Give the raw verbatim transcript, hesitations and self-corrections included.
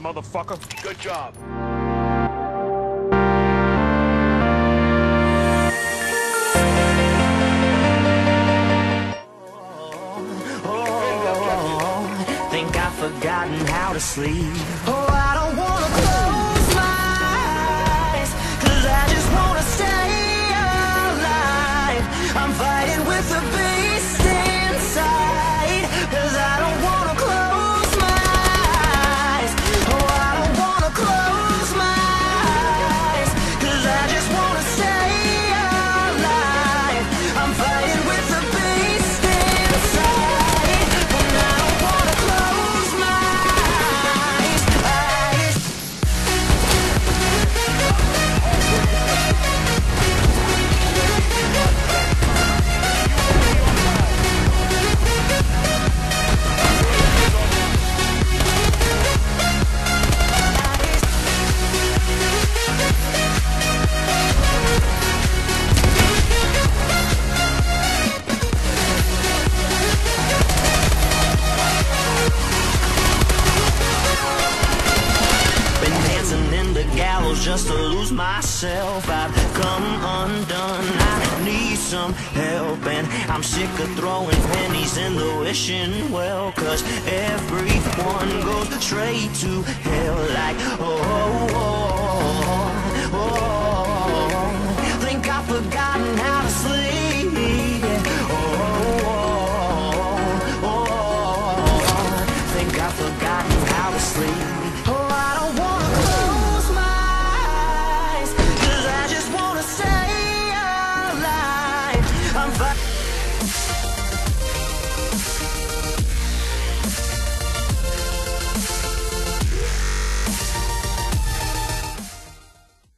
motherfucker. Good job. Think I've forgotten how to sleep. Oh, I don't wanna close my eyes, 'cause I just wanna stay alive. I'm fighting with the beast inside, 'cause I don't wanna close my eyes. Oh, I don't wanna close my eyes, 'cause I just wanna stay alive. I'm fighting with the beast inside, and I don't wanna close my eyes. eyes. Been dancing in the gallows just to lose myself. I've come undone. I need some help, and I'm sick of throwing pennies in the wishing well, 'cause everyone goes straight to hell like oh, oh, oh.